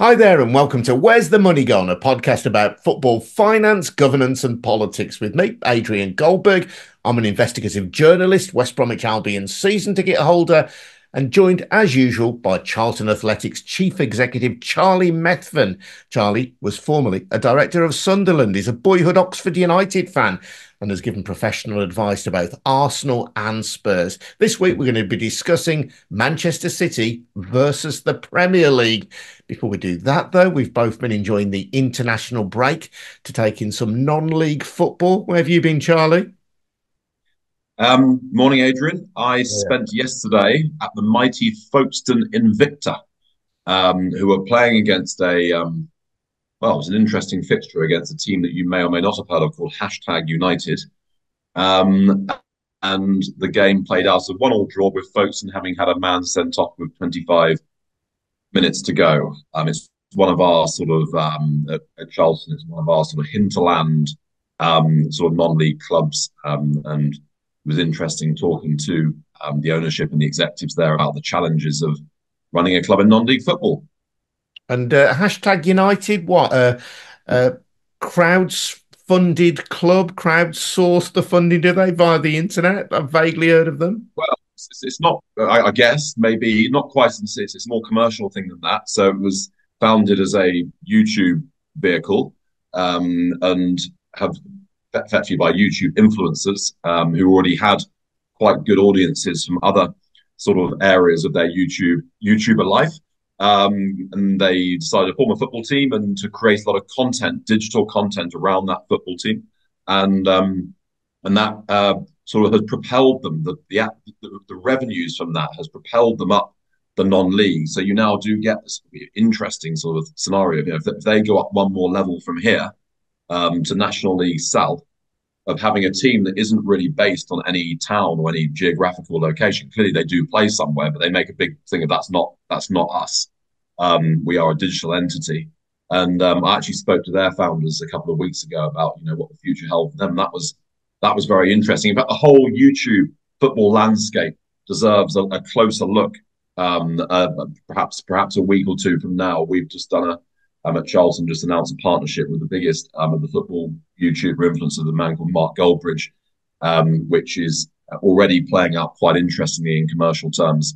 Hi there and welcome to Where's the Money Gone, a podcast about football finance, governance and politics with me, Adrian Goldberg. I'm an investigative journalist, West Bromwich Albion season ticket holder and joined as usual by Charlton Athletic's Chief Executive Charlie Methven. Charlie was formerly a director of Sunderland, he's a boyhood Oxford United fan and has given professional advice to both Arsenal and Spurs. This week, we're going to be discussing Manchester City versus the Premier League. Before we do that, though, we've both been enjoying the international break to take in some non-league football. Where have you been, Charlie? Morning, Adrian. I spent yesterday at the mighty Folkestone Invicta, who were playing against a... Well, it was an interesting fixture against a team that you may or may not have heard of called Hashtag United. And the game played out as a 1-1 draw with Folkestone having had a man sent off with 25 minutes to go. It's one of our sort of, at Charlton, it's one of our sort of hinterland sort of non-league clubs. And it was interesting talking to the ownership and the executives there about the challenges of running a club in non-league football. And Hashtag United, what? Crowds-funded club, crowdsourced the funding, do they, via the internet? I've vaguely heard of them. Well, it's not, I guess, maybe not quite since it's a more commercial thing than that. So it was founded as a YouTube vehicle and have effectively by YouTube influencers who already had quite good audiences from other sort of areas of their YouTuber life. And they decided to form a football team and to create a lot of content, digital content around that football team. And that sort of has propelled them, the revenues from that has propelled them up the non-league. So you now do get this interesting sort of scenario. You know, if they go up one more level from here to National League South, of having a team that isn't really based on any town or any geographical location. Clearly, they do play somewhere, but they make a big thing of that's not us. We are a digital entity. And I actually spoke to their founders a couple of weeks ago about what the future held for them. That was very interesting. In fact, the whole YouTube football landscape deserves a closer look. Perhaps a week or two from now, we've just done at Charlton just announced a partnership with the biggest of the football YouTuber influencer, the man called Mark Goldbridge, which is already playing out quite interestingly in commercial terms.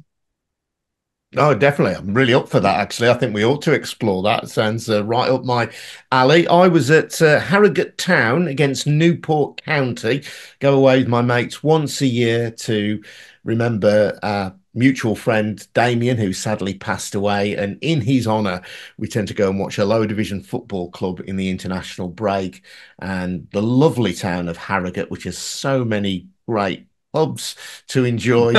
Oh, definitely. I'm really up for that, actually. I think we ought to explore that. Sounds right up my alley. I was at Harrogate Town against Newport County. Go away with my mates once a year to remember mutual friend Damien, who sadly passed away, and in his honour we tend to go and watch a lower division football club in the international break, and the lovely town of Harrogate, which has so many great clubs to enjoy.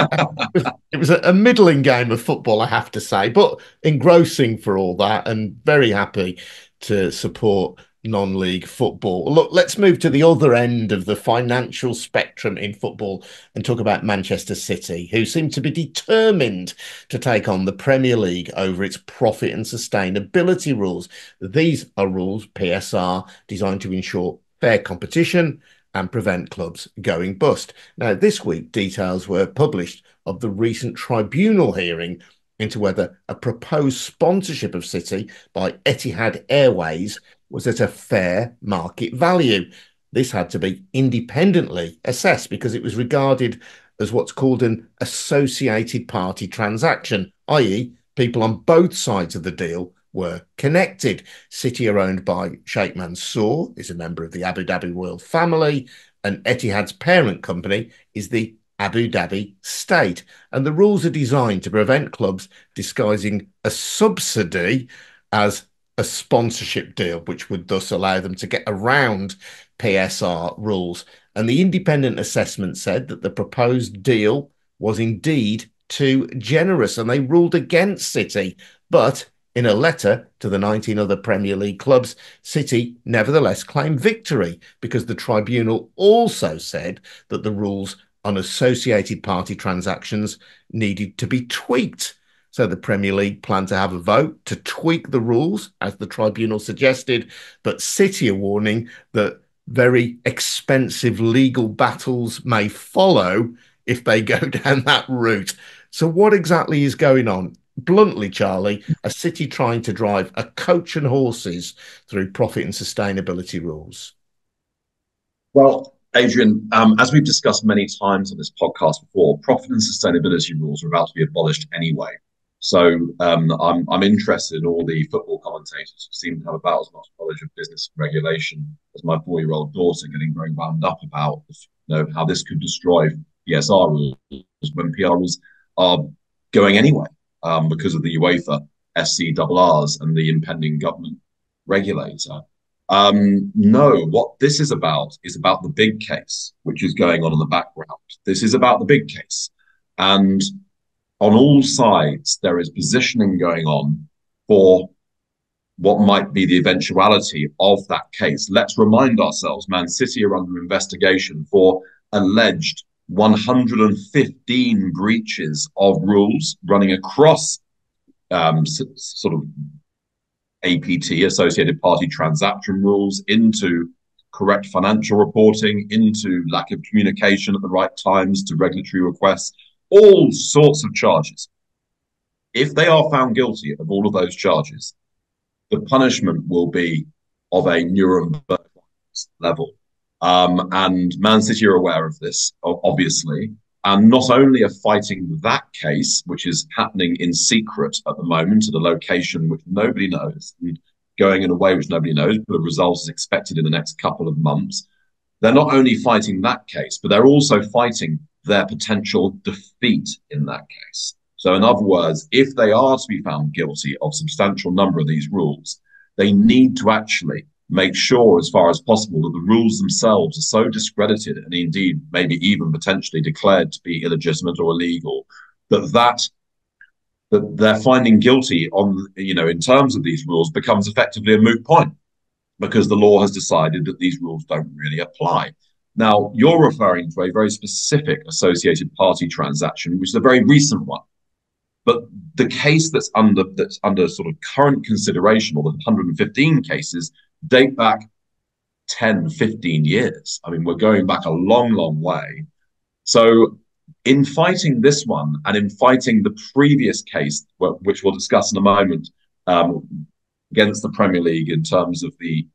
It was a middling game of football, I have to say, but engrossing for all that, and very happy to support non-league football. Look, let's move to the other end of the financial spectrum in football and talk about Manchester City, who seem to be determined to take on the Premier League over its profit and sustainability rules. These are rules, PSR, designed to ensure fair competition and prevent clubs going bust. Now, this week, details were published of the recent tribunal hearing into whether a proposed sponsorship of City by Etihad Airways was at a fair market value. This had to be independently assessed because it was regarded as what's called an associated party transaction, i.e. people on both sides of the deal were connected. City are owned by Sheikh Mansour, is a member of the Abu Dhabi royal family, and Etihad's parent company is the Abu Dhabi state. And the rules are designed to prevent clubs disguising a subsidy as a sponsorship deal, which would thus allow them to get around PSR rules. And the independent assessment said that the proposed deal was indeed too generous, and they ruled against City. But in a letter to the 19 other Premier League clubs, City nevertheless claimed victory because the tribunal also said that the rules on associated party transactions needed to be tweaked. So the Premier League planned to have a vote to tweak the rules, as the tribunal suggested, but City are warning that very expensive legal battles may follow if they go down that route. So what exactly is going on? bluntly, Charlie, a city trying to drive a coach and horses through profit and sustainability rules? Well, Adrian, as we've discussed many times on this podcast before, profit and sustainability rules are about to be abolished anyway. So I'm interested in all the football commentators who seem to have about as much knowledge of business and regulation as my 4-year-old daughter, getting very wound up about, you know, how this could destroy PSR rules when PR rules are going anyway because of the UEFA SCRRs and the impending government regulator. No, what this is about the big case, which is going on in the background. This is about the big case. And on all sides, there is positioning going on for what might be the eventuality of that case. Let's remind ourselves, Man City are under investigation for alleged 115 breaches of rules running across sort of APT, Associated Party transaction rules, into correct financial reporting, into lack of communication at the right times to regulatory requests, all sorts of charges. If they are found guilty of all of those charges, the punishment will be of a Nuremberg level. And Man City are aware of this, obviously, and not only are fighting that case, which is happening in secret at the moment, at a location which nobody knows, and going in a way which nobody knows, but the result is expected in the next couple of months. They're not only fighting that case, but they're also fighting their potential defeat in that case. So in other words, if they are to be found guilty of a substantial number of these rules, they need to actually make sure as far as possible that the rules themselves are so discredited and indeed maybe even potentially declared to be illegitimate or illegal that they're finding guilty on, you know, in terms of these rules becomes effectively a moot point because the law has decided that these rules don't really apply. Now, you're referring to a very specific Associated Party transaction, which is a very recent one. But the case that's under sort of current consideration, or the 115 cases, date back 10, 15 years. I mean, we're going back a long, long way. So in fighting this one and in fighting the previous case, which we'll discuss in a moment, against the Premier League in terms of the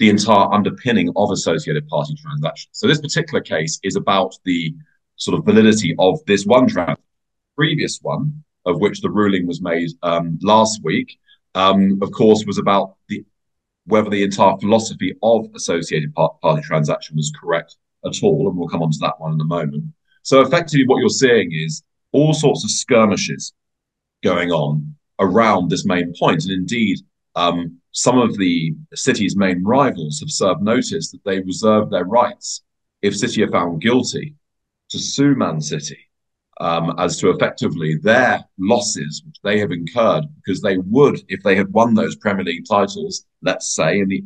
entire underpinning of Associated Party transactions. So this particular case is about the sort of validity of this one transaction. Previous one, of which the ruling was made last week, of course, was about whether the entire philosophy of Associated Party transaction was correct at all, and we'll come on to that one in a moment. So effectively what you're seeing is all sorts of skirmishes going on around this main point, and indeed some of the city's main rivals have served notice that they reserve their rights, if City are found guilty, to sue Man City as to effectively their losses which they have incurred, because they would, if they had won those Premier League titles, let's say in the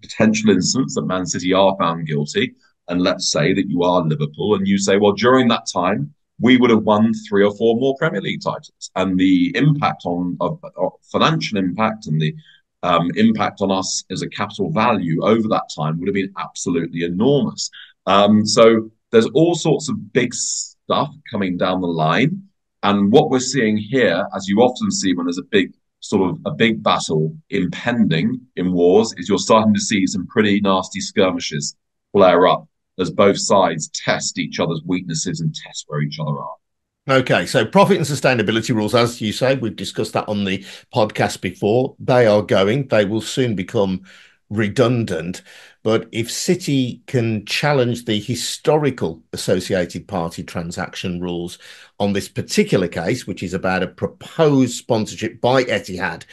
potential instance that Man City are found guilty, and let's say that you are Liverpool and you say, well, during that time, we would have won 3 or 4 more Premier League titles. And the impact on financial impact and the impact on us as a capital value over that time would have been absolutely enormous. So there's all sorts of big stuff coming down the line. And what we're seeing here, as you often see when there's a big battle impending in wars, is you're starting to see some pretty nasty skirmishes flare up as both sides test each other's weaknesses and test where each other are. Okay, so profit and sustainability rules, as you say, we've discussed that on the podcast before. They will soon become redundant. But if City can challenge the historical Associated Party transaction rules on this particular case, which is about a proposed sponsorship by Etihad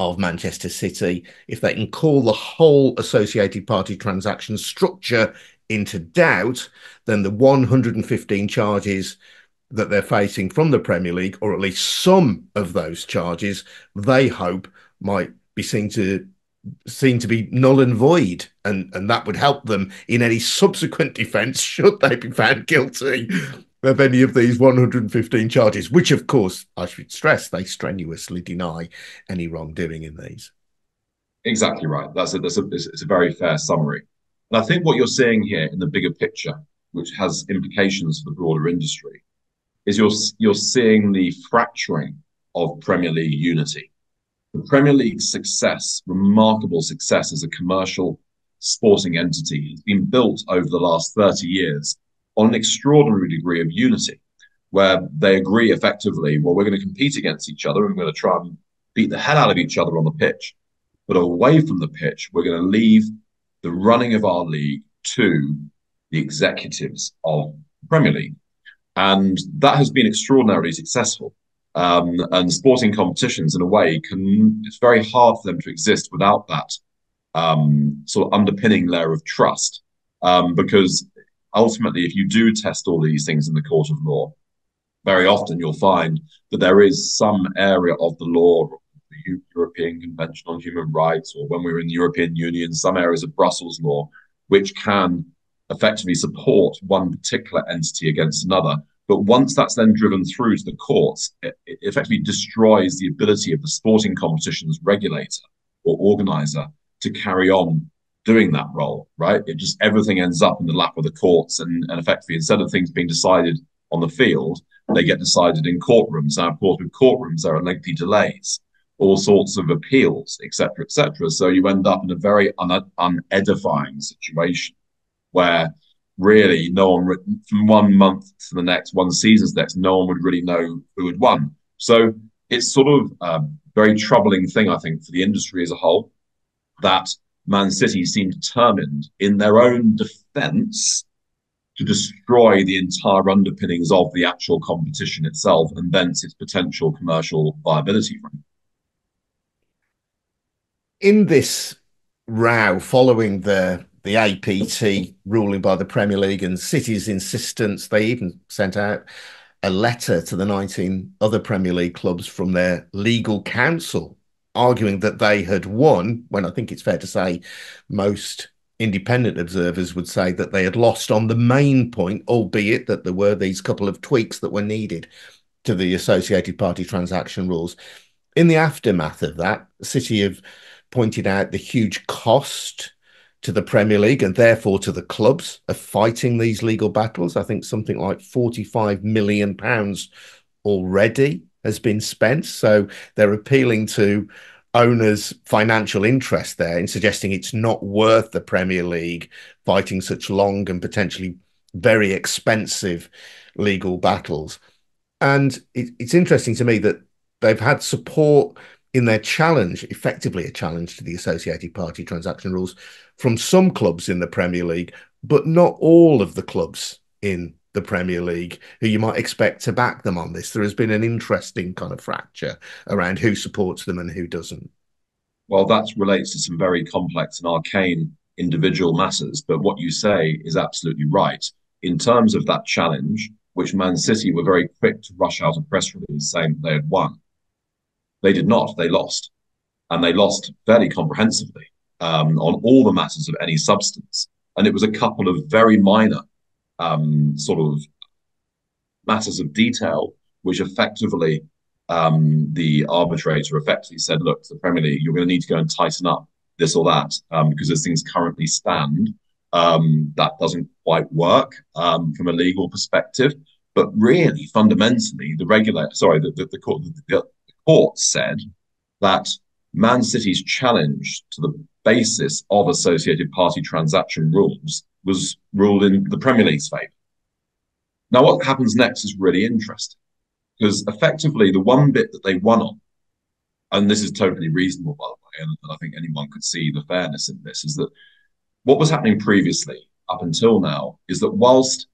of Manchester City, if they can call the whole Associated Party transaction structure into doubt, then the 115 charges that they're facing from the Premier League, or at least some of those charges, they hope might be seen to be null and void, and that would help them in any subsequent defence should they be found guilty of any of these 115 charges, which, of course, I should stress, they strenuously deny any wrongdoing in these. Exactly right. It's a very fair summary. And I think what you're seeing here in the bigger picture, which has implications for the broader industry, is you're seeing the fracturing of Premier League unity. The Premier League's success, remarkable success as a commercial sporting entity, has been built over the last 30 years on an extraordinary degree of unity, where they agree effectively, well, we're going to compete against each other and we're going to try and beat the hell out of each other on the pitch. But away from the pitch, we're going to leave the running of our league to the executives of the Premier League. And that has been extraordinarily successful. And sporting competitions, in a way, it's very hard for them to exist without that sort of underpinning layer of trust. Because ultimately, if you do test all these things in the court of law, very often you'll find that there is some area of the law, the European Convention on Human Rights, or when we were in the European Union, some areas of Brussels law, which can effectively support one particular entity against another. But once that's then driven through to the courts, it effectively destroys the ability of the sporting competitions regulator or organizer to carry on doing that role, right? It just, everything ends up in the lap of the courts, and effectively, instead of things being decided on the field, they get decided in courtrooms. Now, of course, with courtrooms, there are lengthy delays, all sorts of appeals, et cetera, et cetera. So you end up in a very unedifying situation where really no one, from one month to the next, one season's next, no one would really know who had won. So it's sort of a very troubling thing, I think, for the industry as a whole, that Man City seem determined in their own defense to destroy the entire underpinnings of the actual competition itself and thence its potential commercial viability from it. In this row following the APT ruling by the Premier League and City's insistence, they even sent out a letter to the 19 other Premier League clubs from their legal counsel arguing that they had won, when I think it's fair to say most independent observers would say that they had lost on the main point, albeit that there were these couple of tweaks that were needed to the associated party transaction rules. In the aftermath of that, City have pointed out the huge cost to the Premier League and therefore to the clubs of fighting these legal battles. I think something like £45 million already has been spent. So they're appealing to owners' financial interest there in suggesting it's not worth the Premier League fighting such long and potentially very expensive legal battles. And it's interesting to me that they've had support in their challenge, effectively a challenge to the associated party transaction rules, from some clubs in the Premier League, but not all of the clubs in the Premier League who you might expect to back them on this. There has been an interesting kind of fracture around who supports them and who doesn't. Well, that relates to some very complex and arcane individual matters, but what you say is absolutely right. In terms of that challenge, which Man City were very quick to rush out a press release saying that they had won, they did not, they lost. And they lost fairly comprehensively on all the matters of any substance. And it was a couple of very minor sort of matters of detail, which effectively the arbitrator effectively said, look, the Premier League, you're going to need to go and tighten up this or that because as things currently stand, that doesn't quite work from a legal perspective. But really, fundamentally, the court said that Man City's challenge to the basis of associated party transaction rules was ruled in the Premier League's favour. Now, what happens next is really interesting, because effectively the one bit that they won on, and this is totally reasonable, by the way, and I think anyone could see the fairness in this, is that what was happening previously up until now is that whilst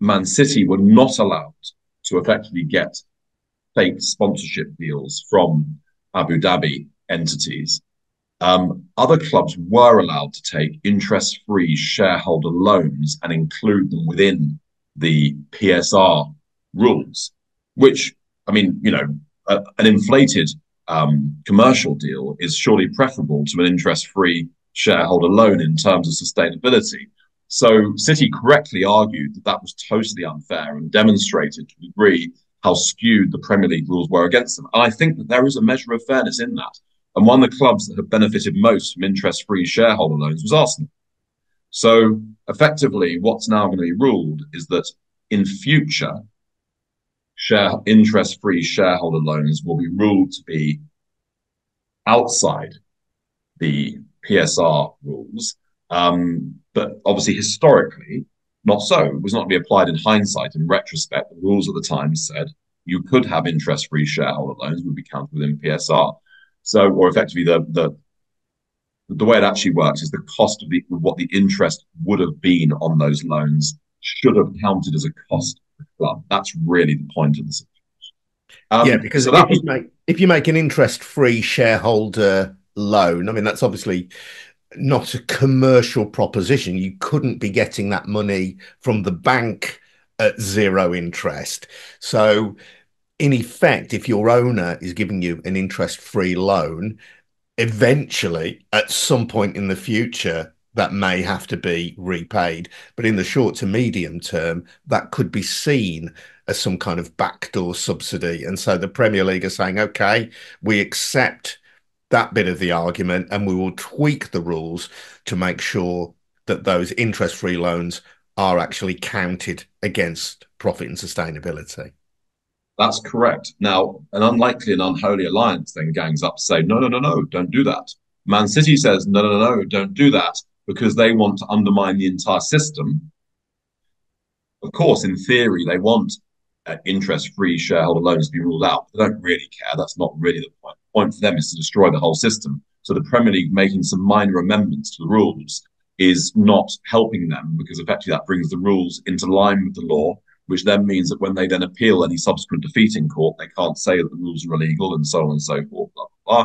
Man City were not allowed to effectively get fake sponsorship deals from Abu Dhabi entities, other clubs were allowed to take interest-free shareholder loans and include them within the PSR rules, which, I mean, you know, an inflated commercial deal is surely preferable to an interest-free shareholder loan in terms of sustainability. So City correctly argued that that was totally unfair and demonstrated to a degree how skewed the Premier League rules were against them. And I think that there is a measure of fairness in that. And one of the clubs that have benefited most from interest-free shareholder loans was Arsenal. So effectively, what's now going to be ruled is that in future, interest-free shareholder loans will be ruled to be outside the PSR rules. But obviously, historically, not so. It was not to be applied in hindsight. In retrospect, the rules at the time said you could have interest-free shareholder loans would be counted within PSR. So, or effectively, the way it actually works is the cost of what the interest would have been on those loans should have counted as a cost to the club. That's really the point of the situation. Yeah, because so if you make an interest-free shareholder loan, I mean, that's obviously not a commercial proposition. You couldn't be getting that money from the bank at zero interest. So in effect, if your owner is giving you an interest-free loan, eventually, at some point in the future, that may have to be repaid. But in the short to medium term, that could be seen as some kind of backdoor subsidy. And so the Premier League are saying, OK, we accept that bit of the argument and we will tweak the rules to make sure that those interest-free loans are actually counted against profit and sustainability. That's correct. Now, an unlikely and unholy alliance then gangs up to say, no, no, no, no, don't do that. Man City says, no, no, no, no, don't do that, because they want to undermine the entire system. Of course, in theory, they want interest-free shareholder loans to be ruled out. They don't really care. That's not really the point. The point for them is to destroy the whole system. So the Premier League making some minor amendments to the rules is not helping them, because effectively that brings the rules into line with the law, which then means that when they then appeal any subsequent defeat in court, they can't say that the rules are illegal and so on and so forth, blah, blah, blah.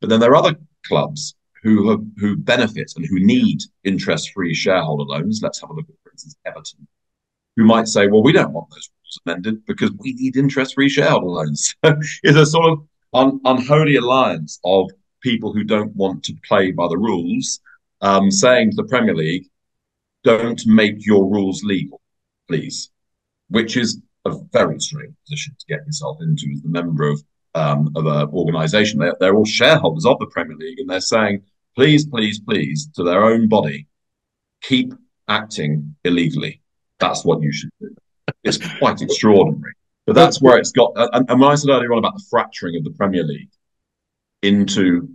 But then there are other clubs who benefit and who need interest-free shareholder loans. Let's have a look at, for instance, Everton, who might say, well, we don't want those rules amended because we need interest-free shareholder loans. So it's a sort of unholy alliance of people who don't want to play by the rules, saying to the Premier League, don't make your rules legal, please. Which is a very strange position to get yourself into as the member of an organisation. They're all shareholders of the Premier League, and they're saying, please, please, please, to their own body, keep acting illegally. That's what you should do. It's quite extraordinary. But that's where it's got... And when I said earlier on about the fracturing of the Premier League into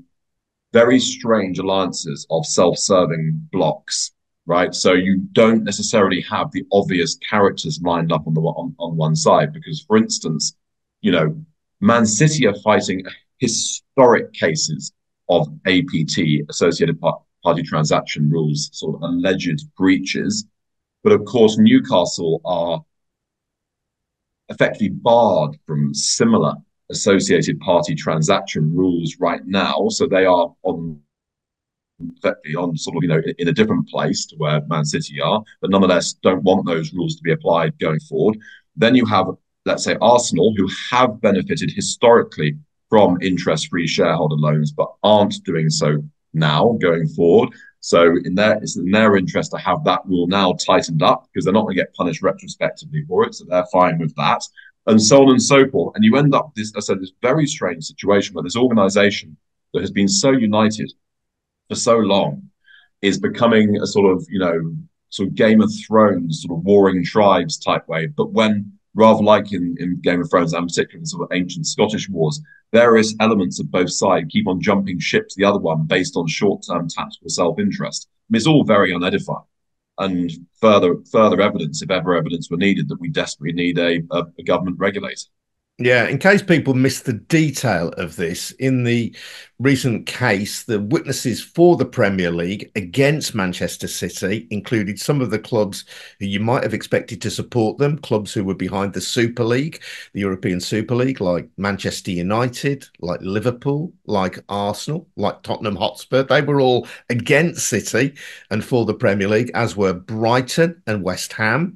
very strange alliances of self-serving blocs, right? So you don't necessarily have the obvious characters lined up on one side, because, for instance, you know, Man City are fighting historic cases of APT, Associated Party Transaction Rules, sort of alleged breaches. But of course, Newcastle are effectively barred from similar Associated Party Transaction Rules right now. So they are on sort of, you know, in a different place to where Man City are, but nonetheless don't want those rules to be applied going forward. Then you have, let's say, Arsenal, who have benefited historically from interest-free shareholder loans, but aren't doing so now going forward. So it's in their interest to have that rule now tightened up, because they're not going to get punished retrospectively for it, so they're fine with that, and so on and so forth. And you end up this very strange situation where this organisation that has been so united for so long is becoming a sort of, you know, sort of Game of Thrones, sort of warring tribes type way. But when, rather like in Game of Thrones, and particularly in sort of ancient Scottish wars, various elements of both sides keep on jumping ship to the other one based on short-term tactical self-interest. I mean, it's all very unedifying. And further evidence, if ever evidence were needed, that we desperately need a government regulator. Yeah, in case people missed the detail of this, in the recent case, the witnesses for the Premier League against Manchester City included some of the clubs who you might have expected to support them, clubs who were behind the Super League, the European Super League, like Manchester United, like Liverpool, like Arsenal, like Tottenham Hotspur. They were all against City and for the Premier League, as were Brighton and West Ham.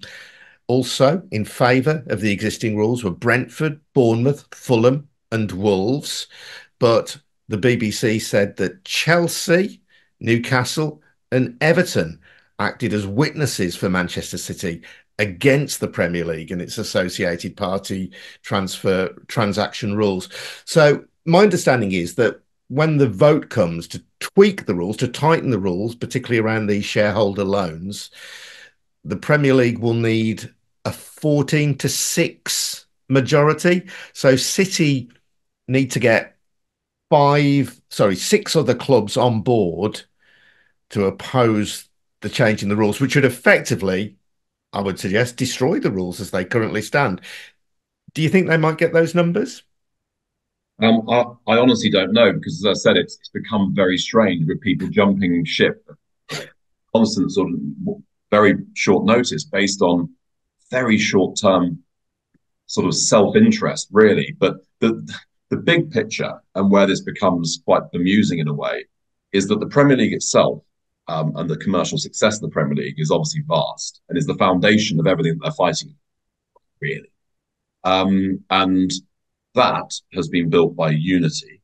Also in favour of the existing rules were Brentford, Bournemouth, Fulham and Wolves. But the BBC said that Chelsea, Newcastle and Everton acted as witnesses for Manchester City against the Premier League and its Associated Party transaction rules. So my understanding is that when the vote comes to tweak the rules, to tighten the rules, particularly around these shareholder loans, the Premier League will need a 14-6 majority. So City need to get six other clubs on board to oppose the change in the rules, which would effectively, I would suggest, destroy the rules as they currently stand. Do you think they might get those numbers? I honestly don't know, because as I said, it's become very strange with people jumping ship constant sort of very short notice based on very short-term sort of self-interest, really. But the big picture, and where this becomes quite bemusing in a way, is that the Premier League itself and the commercial success of the Premier League is obviously vast and is the foundation of everything that they're fighting, really. And that has been built by unity.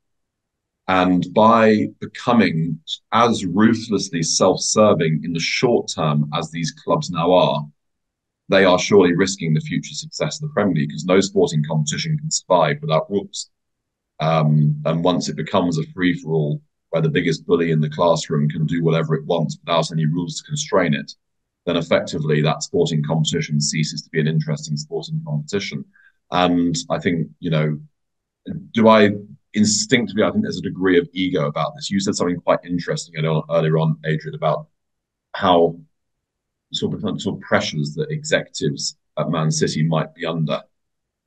And by becoming as ruthlessly self-serving in the short term as these clubs now are, they are surely risking the future success of the Premier League, because no sporting competition can survive without rules. And once it becomes a free-for-all where the biggest bully in the classroom can do whatever it wants without any rules to constrain it, then effectively that sporting competition ceases to be an interesting sporting competition. And I think, I think there's a degree of ego about this. You said something quite interesting earlier on, Adrian, about how sort of pressures that executives at Man City might be under.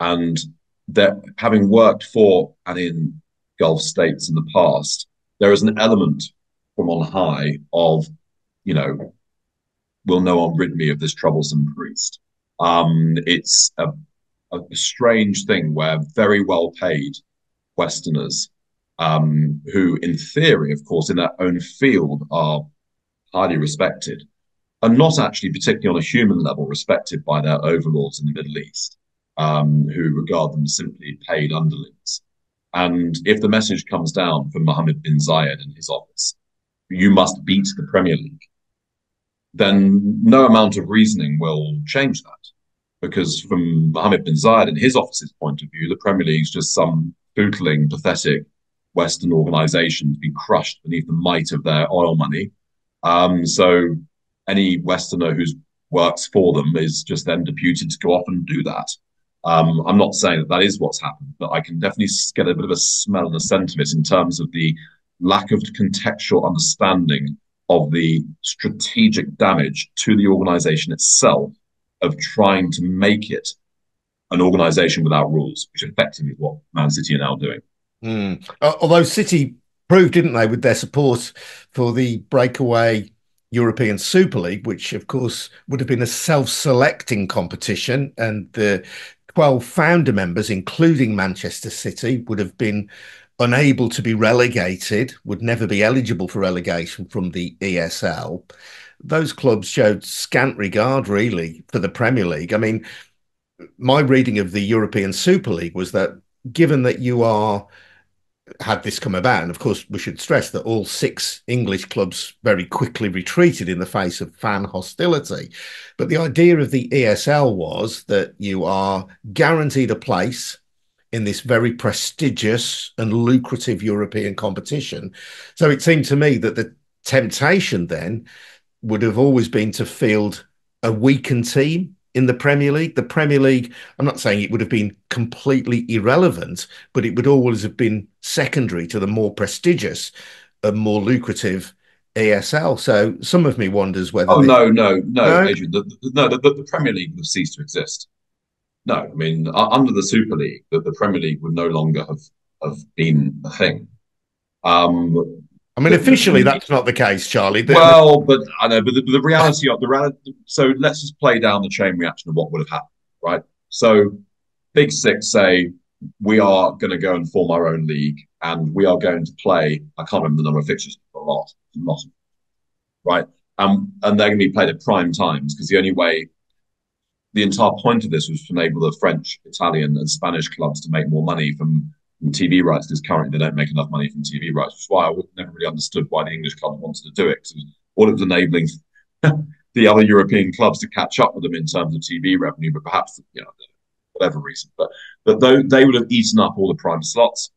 And that, having worked for and in Gulf states in the past, there is an element from on high of, will no one rid me of this troublesome priest? It's a strange thing where very well-paid Westerners, who in theory, of course, in their own field are highly respected, are not actually, particularly on a human level, respected by their overlords in the Middle East, who regard them as simply paid underlings. And if the message comes down from Mohammed bin Zayed and his office, you must beat the Premier League, then no amount of reasoning will change that. Because from Mohammed bin Zayed and his office's point of view, the Premier League is just some bootling, pathetic Western organisation to be crushed beneath the might of their oil money. So any Westerner who works for them is just then deputed to go off and do that. I'm not saying that is what's happened, but I can definitely get a bit of a smell and a sentiment in terms of the lack of contextual understanding of the strategic damage to the organisation itself of trying to make it an organisation without rules, which effectively is what Man City are now doing. Although City proved, didn't they, with their support for the breakaway European Super League, which, of course, would have been a self-selecting competition, and the 12 founder members, including Manchester City, would have been unable to be relegated, would never be eligible for relegation from the ESL. Those clubs showed scant regard, really, for the Premier League. I mean, my reading of the European Super League was that, given that had this come about, and of course we should stress that all 6 English clubs very quickly retreated in the face of fan hostility, but the idea of the ESL was that you are guaranteed a place in this very prestigious and lucrative European competition. So it seemed to me that the temptation then would have always been to field a weakened team in the Premier League. The Premier League, I'm not saying it would have been completely irrelevant, but it would always have been secondary to the more prestigious and more lucrative ESL. So some of me wonders whether... No, Adrian. The Premier League would have ceased to exist. No, I mean, under the Super League, the Premier League would no longer have been a thing. I mean, officially, that's not the case, Charlie. Well, but I know, but the reality of so let's just play down the chain reaction of what would have happened, right? So Big Six say, we are going to go and form our own league, and we are going to play, I can't remember the number of fixtures, but a lot, right? And they're going to be played at prime times, because the only way, the entire point of this was to enable the French, Italian, and Spanish clubs to make more money from TV rights, because currently they don't make enough money from TV rights, which is why I never really understood why the English club wanted to do it, because all it was enabling the other European clubs to catch up with them in terms of TV revenue, but perhaps, whatever reason. But though they would have eaten up all the prime slots,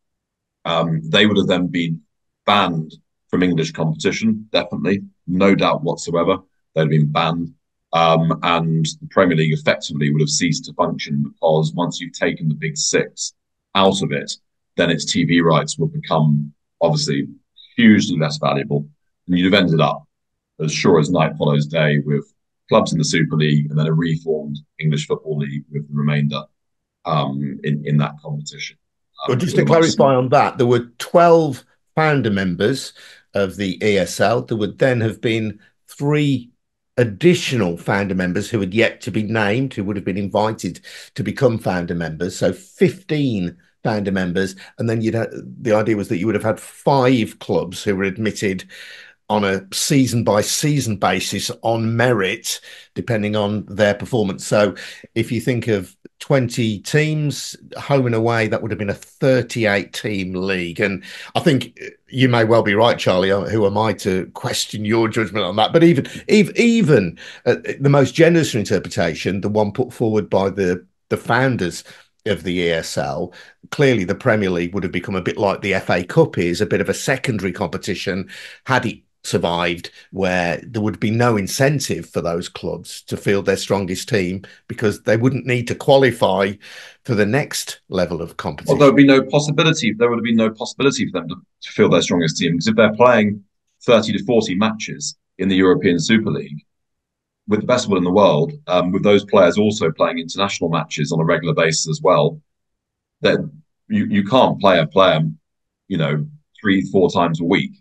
they would have then been banned from English competition, definitely, no doubt whatsoever. They'd have been banned. And the Premier League effectively would have ceased to function, because once you've taken the big six out of it, then its TV rights would become obviously hugely less valuable. And you'd have ended up, as sure as night follows day, with clubs in the Super League and then a reformed English Football League with the remainder in that competition. Well, just to clarify on that, there were 12 founder members of the ESL. There would then have been 3 additional founder members who had yet to be named, who would have been invited to become founder members. So 15 founder members. And then you'd have, the idea was that you would have had 5 clubs who were admitted on a season-by-season basis on merit, depending on their performance. So if you think of 20 teams, home and away, that would have been a 38-team league. And I think you may well be right, Charlie. Who am I to question your judgment on that? But even the most generous interpretation, the one put forward by the founders of the ESL, clearly the Premier League would have become a bit like the FA Cup is, a bit of a secondary competition, had it survived, where there would be no incentive for those clubs to field their strongest team because they wouldn't need to qualify for the next level of competition. Well, there would have been no possibility for them to field their strongest team, because if they're playing 30 to 40 matches in the European Super League, with the best will in the world, with those players also playing international matches on a regular basis as well, that you can't play a player, 3-4 times a week.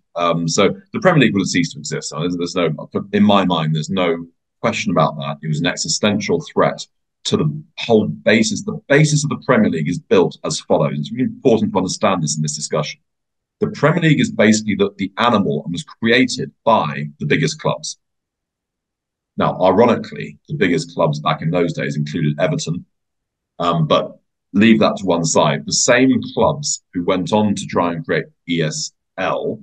So the Premier League would have ceased to exist. There's no, in my mind, there's no question about that. It was an existential threat to the whole basis. The basis of the Premier League is built as follows. It's really important to understand this in this discussion. The Premier League is basically the animal, and was created by the biggest clubs. Now, ironically, the biggest clubs back in those days included Everton, but leave that to one side. The same clubs who went on to try and create ESL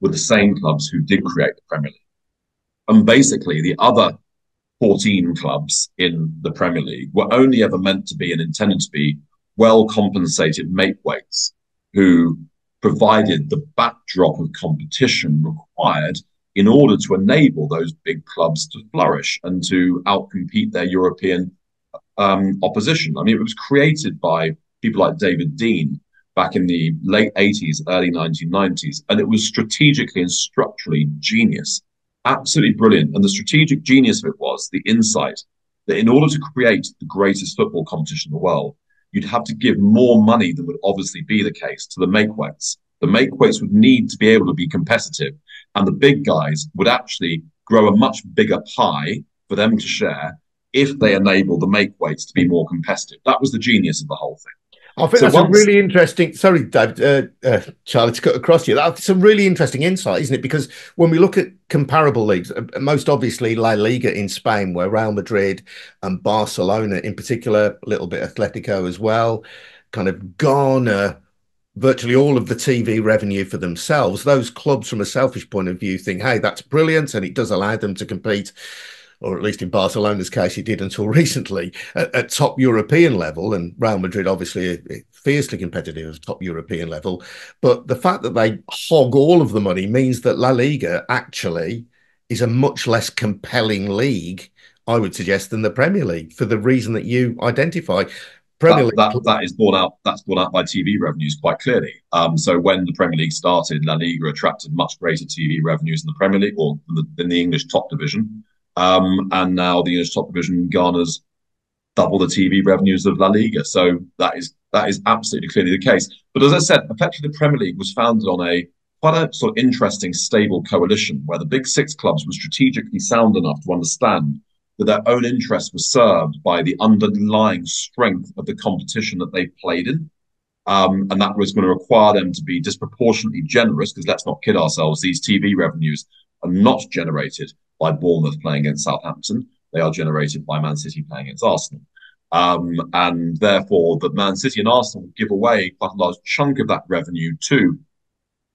were the same clubs who did create the Premier League. And basically, the other 14 clubs in the Premier League were only ever meant to be and intended to be well-compensated make-weights who provided the backdrop of competition required in order to enable those big clubs to flourish and to outcompete their European opposition. I mean, it was created by people like David Dean back in the late 80s, early 1990s, and it was strategically and structurally genius, absolutely brilliant. And the strategic genius of it was the insight that in order to create the greatest football competition in the world, you'd have to give more money than would obviously be the case to the make-weights. The make-weights would need to be able to be competitive, and the big guys would actually grow a much bigger pie for them to share if they enable the make-weights to be more competitive. That was the genius of the whole thing. I think that's a really interesting... Sorry, David, Charlie, to cut across you. That's some really interesting insight, isn't it? Because when we look at comparable leagues, most obviously La Liga in Spain, where Real Madrid and Barcelona in particular, a little bit Atletico as well, kind of garner virtually all of the TV revenue for themselves. Those clubs, from a selfish point of view, think, hey, that's brilliant, and it does allow them to compete, or at least in Barcelona's case, it did until recently, at top European level, and Real Madrid obviously fiercely competitive at top European level. But the fact that they hog all of the money means that La Liga actually is a much less compelling league, I would suggest, than the Premier League, for the reason that you identify. That's borne out by TV revenues quite clearly. So when the Premier League started, La Liga attracted much greater TV revenues than the Premier League, or than the English top division. And now the English top division garners double the TV revenues of La Liga. So that is absolutely clearly the case. But as I said, effectively the Premier League was founded on quite a sort of interesting, stable coalition where the big six clubs were strategically sound enough to understand that their own interests were served by the underlying strength of the competition that they played in. And that was going to require them to be disproportionately generous, because let's not kid ourselves, these TV revenues are not generated by Bournemouth playing against Southampton. They are generated by Man City playing against Arsenal. And therefore, that Man City and Arsenal give away quite a large chunk of that revenue to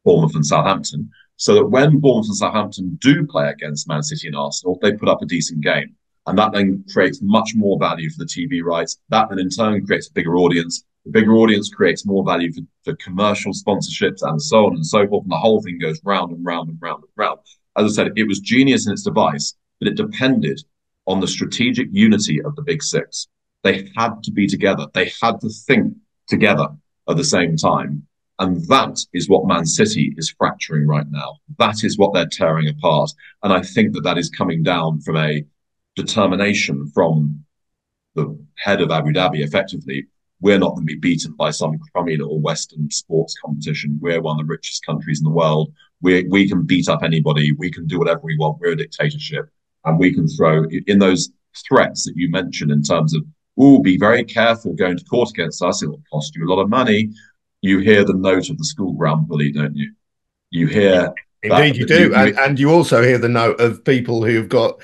Bournemouth and Southampton, so that when Bournemouth and Southampton do play against Man City and Arsenal, they put up a decent game. And that then creates much more value for the TV rights. That then in turn creates a bigger audience. The bigger audience creates more value for commercial sponsorships and so on and so forth. And the whole thing goes round and round and round and round. As I said, it was genius in its device, but it depended on the strategic unity of the Big Six. They had to be together. They had to think together at the same time. And that is what Man City is fracturing right now. That is what they're tearing apart. And I think that that is coming down from a determination from the head of Abu Dhabi, effectively. We're not going to be beaten by some crummy little Western sports competition. We're one of the richest countries in the world. We can beat up anybody. We can do whatever we want. We're a dictatorship. And we can throw in those threats that you mentioned in terms of, oh, be very careful going to court against us. It'll cost you a lot of money. You hear the note of the school ground bully, don't you? You hear... Indeed, you do. And you also hear the note of people who've got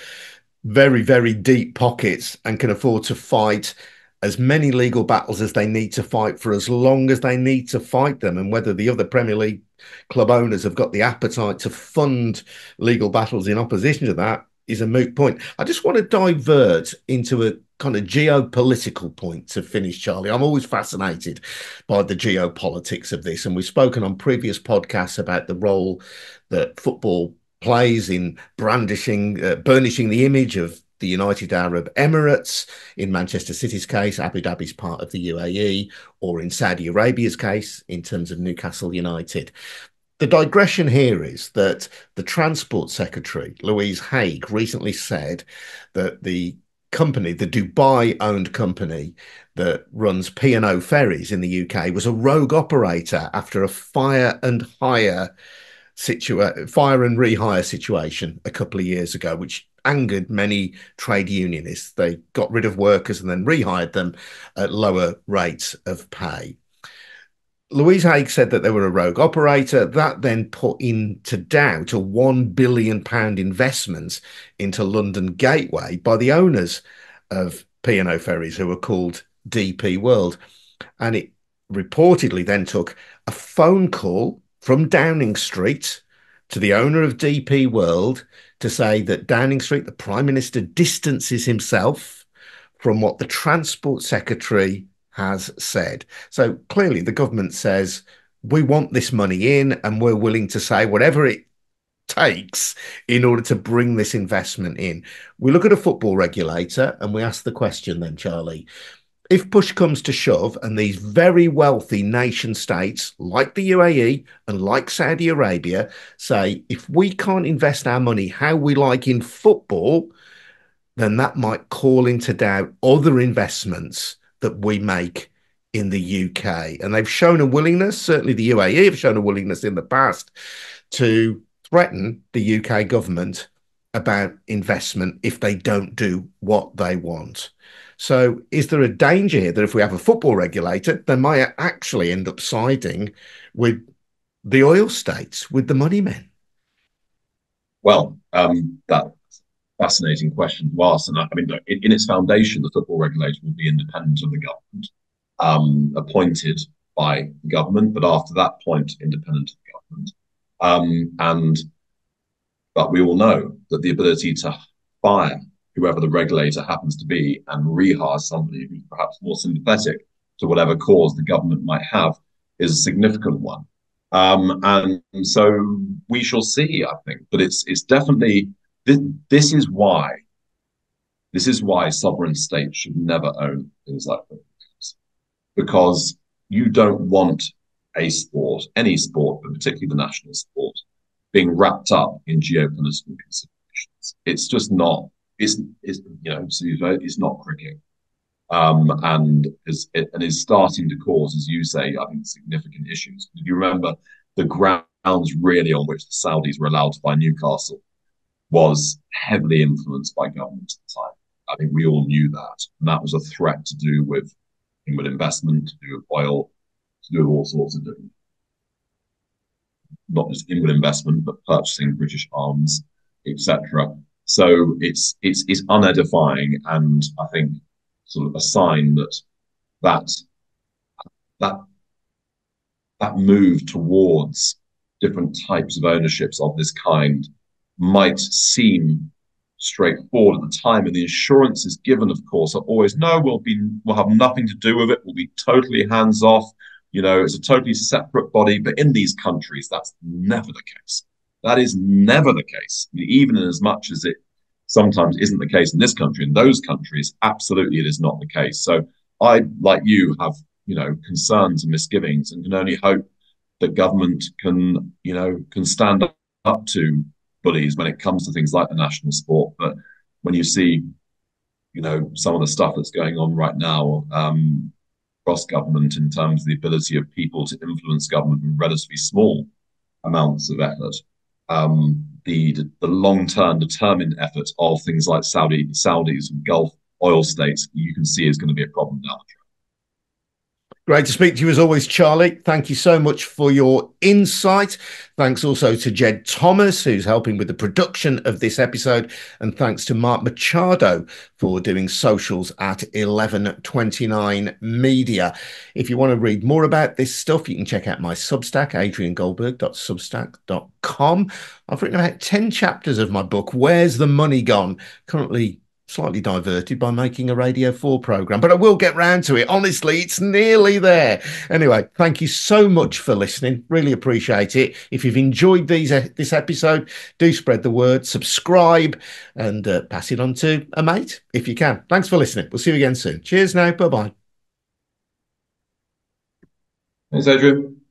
very, very deep pockets and can afford to fight as many legal battles as they need to fight for as long as they need to fight them. And whether the other Premier League club owners have got the appetite to fund legal battles in opposition to that is a moot point. I just want to divert into a kind of geopolitical point to finish, Charlie. I'm always fascinated by the geopolitics of this. And we've spoken on previous podcasts about the role that football plays in burnishing the image of the United Arab Emirates, in Manchester City's case, Abu Dhabi's part of the UAE, or in Saudi Arabia's case, in terms of Newcastle United. The digression here is that the Transport Secretary, Louise Haig, recently said that the company, the Dubai-owned company that runs P&O Ferries in the UK, was a rogue operator after a fire and rehire situation a couple of years ago, which angered many trade unionists. They got rid of workers and then rehired them at lower rates of pay. Louise Haig said that they were a rogue operator. That then put into doubt a £1 billion investment into London Gateway by the owners of P&O Ferries, who were called DP World. And it reportedly then took a phone call from Downing Street to the owner of DP World to say that Downing Street, the Prime Minister, distances himself from what the Transport Secretary has said. So clearly the government says, we want this money in and we're willing to say whatever it takes in order to bring this investment in. We look at a football regulator and we ask the question then, Charlie, if push comes to shove and these very wealthy nation states like the UAE and like Saudi Arabia say, if we can't invest our money how we like in football, then that might call into doubt other investments that we make in the UK. And they've shown a willingness, certainly the UAE have shown a willingness in the past to threaten the UK government about investment if they don't do what they want. So is there a danger here that if we have a football regulator, they might actually end up siding with the oil states, with the money men? Well, that's a fascinating question to ask. And I mean, look, in its foundation, the football regulator will be independent of the government, appointed by the government, but after that point, independent of the government. But we all know that the ability to fire whoever the regulator happens to be and rehire somebody who's perhaps more sympathetic to whatever cause the government might have is a significant one. And so we shall see, I think. But it's definitely, this is why sovereign states should never own things like this. Because you don't want a sport, any sport, but particularly the national sport, being wrapped up in geopolitical considerations. It's just not, it's not cricket, and is starting to cause, as you say, I think, significant issues. If you remember, the grounds really on which the Saudis were allowed to buy Newcastle was heavily influenced by government at the time. I think we all knew that, and that was a threat to do with inward investment, to do with oil, to do with all sorts of different, not just inward investment, but purchasing British arms, etc. So it's unedifying, and I think sort of a sign that move towards different types of ownerships of this kind might seem straightforward at the time, and the assurances given, of course, are always, no, we'll have nothing to do with it. We'll be totally hands off. You know, it's a totally separate body. But in these countries, that's never the case. That is never the case. I mean, even in as much as it sometimes isn't the case in this country. In those countries, absolutely it is not the case. So I, like you, have, you know, concerns and misgivings, and can only hope that government can, you know, can stand up to bullies when it comes to things like the national sport. But when you see, you know, some of the stuff that's going on right now across government in terms of the ability of people to influence government in relatively small amounts of effort, the long-term determined effort of things like Saudis and Gulf oil states, you can see is going to be a problem now. Great to speak to you as always, Charlie. Thank you so much for your insight. Thanks also to Jed Thomas, who's helping with the production of this episode. And thanks to Mark Machado for doing socials at 1129 Media. If you want to read more about this stuff, you can check out my Substack, adriangoldberg.substack.com. I've written about 10 chapters of my book, Where's the Money Gone? Currently slightly diverted by making a Radio 4 programme, but I will get round to it. Honestly, it's nearly there. Anyway, thank you so much for listening. Really appreciate it. If you've enjoyed this episode, do spread the word, subscribe, and pass it on to a mate if you can. Thanks for listening. We'll see you again soon. Cheers now. Bye-bye. Thanks, Adrian.